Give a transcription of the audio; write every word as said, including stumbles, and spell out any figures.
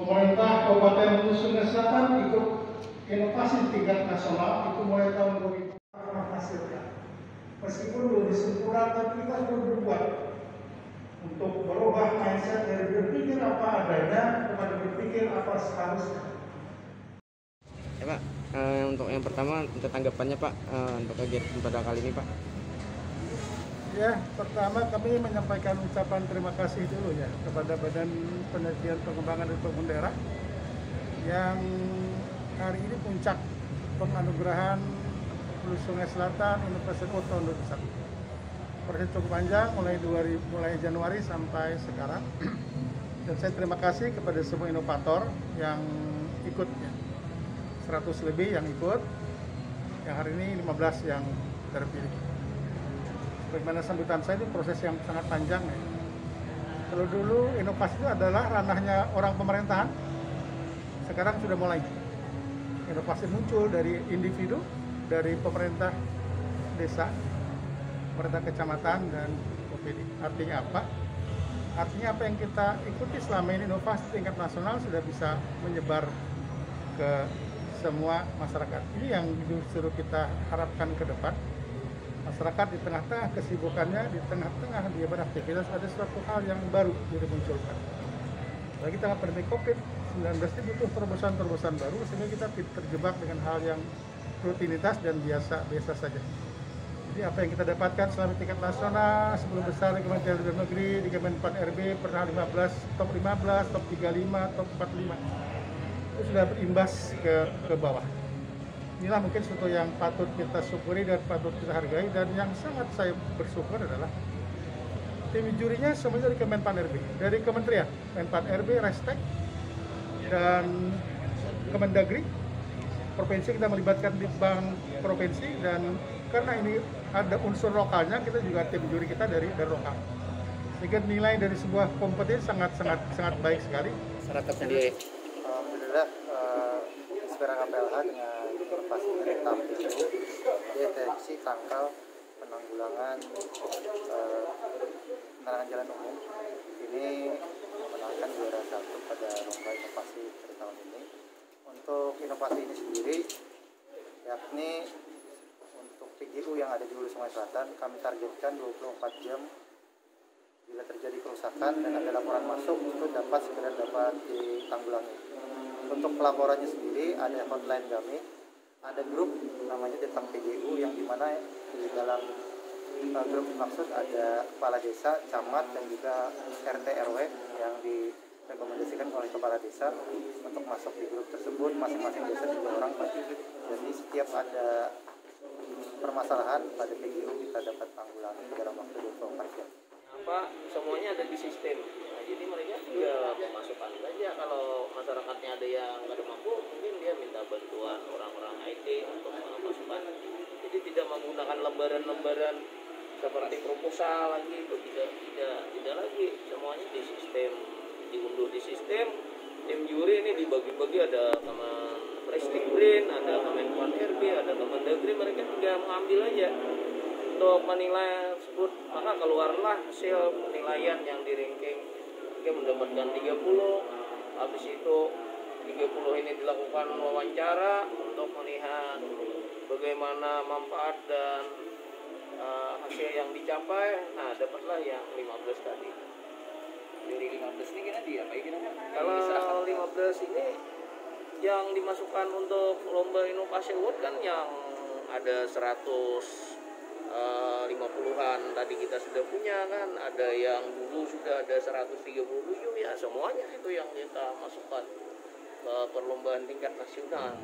Pemerintah Kabupaten Musi Sungai Selatan ikut inovasi tingkat nasional itu mulai tahun dua ribu menghasilkan. Meskipun belum disempurna, tapi kita sudah berbuat untuk berubah mindset dari berpikir apa adanya kepada berpikir apa seharusnya. Ya Pak, eh, untuk yang pertama tanggapannya Pak eh, untuk kegiatan pada kali ini Pak. Ya, pertama kami menyampaikan ucapan terima kasih dulu ya kepada Badan Penelitian Pengembangan dan Pembangunan Daerah yang hari ini puncak penganugerahan Hulu Sungai Selatan Inovasi Hulu tahun dua ribu dua puluh satu. Proses cukup panjang mulai mulai Januari sampai sekarang. Dan saya terima kasih kepada semua inovator yang ikut ya. seratus lebih yang ikut. Yang hari ini lima belas yang terpilih. Bagaimana sambutan saya, ini proses yang sangat panjang ya. Kalau dulu inovasi itu adalah ranahnya orang pemerintahan, sekarang sudah mulai. Inovasi muncul dari individu, dari pemerintah desa, pemerintah kecamatan, dan P P D. Artinya apa? Artinya apa yang kita ikuti selama ini, inovasi tingkat nasional sudah bisa menyebar ke semua masyarakat. Ini yang justru kita harapkan ke depan. Masyarakat di tengah-tengah kesibukannya, di tengah-tengah dia beraktivitas, ada suatu hal yang baru yang dimunculkan. Lagi tengah pandemi COVID sembilan belas ini butuh terobosan-terobosan baru, sehingga kita terjebak dengan hal yang rutinitas dan biasa-biasa saja. Jadi apa yang kita dapatkan selama tingkat nasional, sepuluh besar di Kementerian Dalam Negeri, di Kemenpan R B, pernah lima belas, top lima belas, top tiga puluh lima, top empat puluh lima, itu sudah berimbas ke, ke bawah. Inilah mungkin sesuatu yang patut kita syukuri dan patut kita hargai, dan yang sangat saya bersyukur adalah tim jurinya semuanya dari Kemenpan R B, dari Kementerian, Kemenpan R B, Restek, dan Kemendagri. Provinsi kita melibatkan di bank provinsi, dan karena ini ada unsur lokalnya, kita juga tim juri kita dari, dari lokal. Sehingga nilai dari sebuah kompetisi sangat-sangat sangat baik sekali. Serata sendiri. Alhamdulillah, Penerangan P L H dengan inovasi Detak P J U, deteksi, tangkal, penanggulangan eh, penerangan jalan umum ini memenangkan juara satu pada lomba inovasi dari tahun ini. Untuk inovasi ini sendiri, yakni untuk P J U yang ada di Hulu Sungai Selatan, kami targetkan dua puluh empat jam bila terjadi kerusakan dan ada laporan masuk itu dapat segera dapat ditanggulangi. Untuk pelaporannya sendiri ada hotline kami, ada grup namanya Detak P J U yang dimana di dalam uh, grup maksud ada kepala desa, camat, dan juga R T R W yang direkomendasikan oleh kepala desa untuk masuk di grup tersebut. Masing-masing desa dua orang, jadi setiap ada permasalahan pada P J U kita dapat tanggulangi dalam waktu dua puluh empat jam. Apa semuanya ada di sistem? Jadi mereka juga memasukkan saja, kalau masyarakatnya ada yang nggak mampu, mungkin dia minta bantuan orang-orang I T untuk memasukkan. Jadi tidak menggunakan lembaran-lembaran seperti proposal lagi, itu tidak tidak tidak lagi. Semuanya di sistem, diunduh di sistem. Tim juri ini dibagi-bagi, ada teman Prestig Green, ada Kemenpan R B, ada Kemendagri, mereka juga mengambil aja untuk menilai tersebut. Maka keluarlah hasil penilaian yang di ranking. Dia mendapatkan tiga puluh, habis itu tiga puluh ini dilakukan wawancara untuk melihat bagaimana manfaat dan uh, hasil yang dicapai. Nah, dapatlah yang lima belas tadi. Dari lima belas ini kira dia, baik kira kalau lima belas ini yang dimasukkan untuk lomba inovasi award kan yang ada seratus lima puluhan tadi kita sudah punya kan, ada yang dulu sudah ada seratus tiga puluh tujuh, ya semuanya itu yang kita masukkan ke perlombaan tingkat nasional.